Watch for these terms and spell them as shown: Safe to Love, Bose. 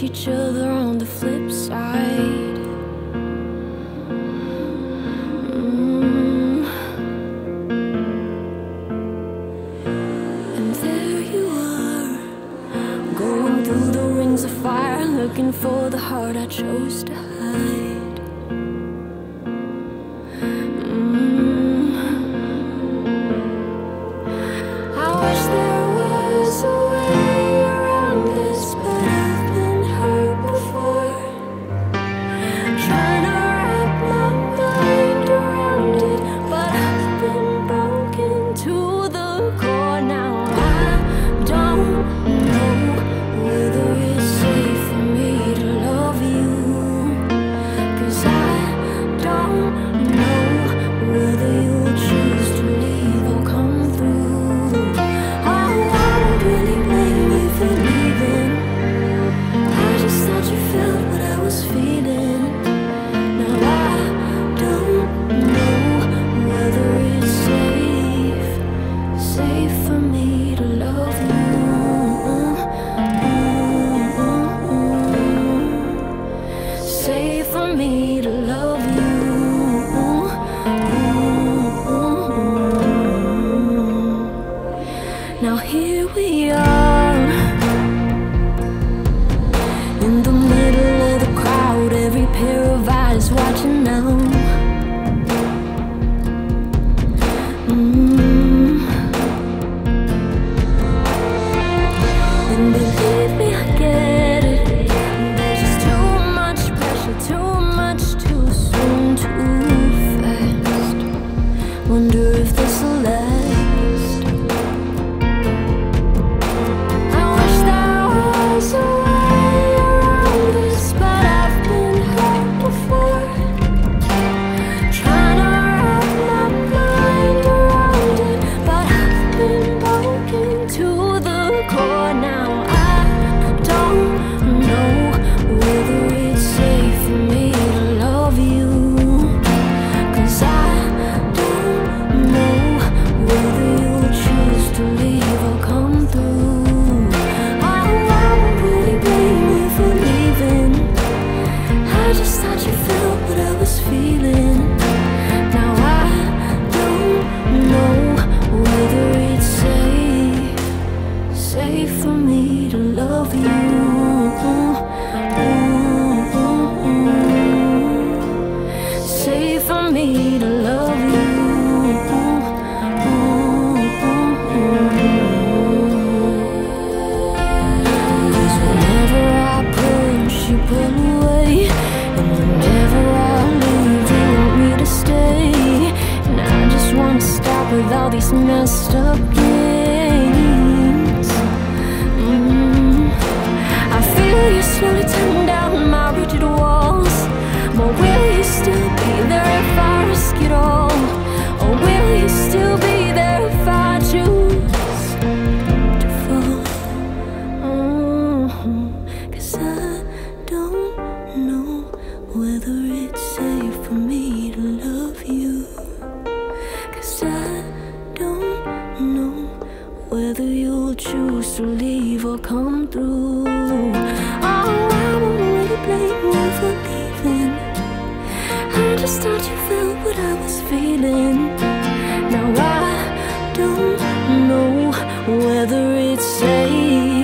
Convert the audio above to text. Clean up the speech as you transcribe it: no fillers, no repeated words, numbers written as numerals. reach each other on the flip side. And there you are, going through the rings of fire, looking for the heart I chose to hide. Safe for me to love you. Now here we are, in the middle of the crowd, every pair of eyes watching now. And believe me, I get it. Wonder if this will last. I wish there was a way around this, but I've been hurt before. Trying to wrap my mind around it, but I've been broken to the core. Now I don't know whether it's safe for me to love you, 'cause safe for me to love you. Safe for me to love you. Cause whenever I push, you pull away, and whenever I leave, you want me to stay. And I just want to stop with all these messed up games. Slowly turn down my rigid walls, but will you still be there if I risk it all? Or will you still be there if I choose to fall? Oh, 'cause I don't know whether it's safe for me to love you, 'cause I don't know whether you'll choose to leave or come through. I just thought you felt what I was feeling. Now I don't know whether it's safe.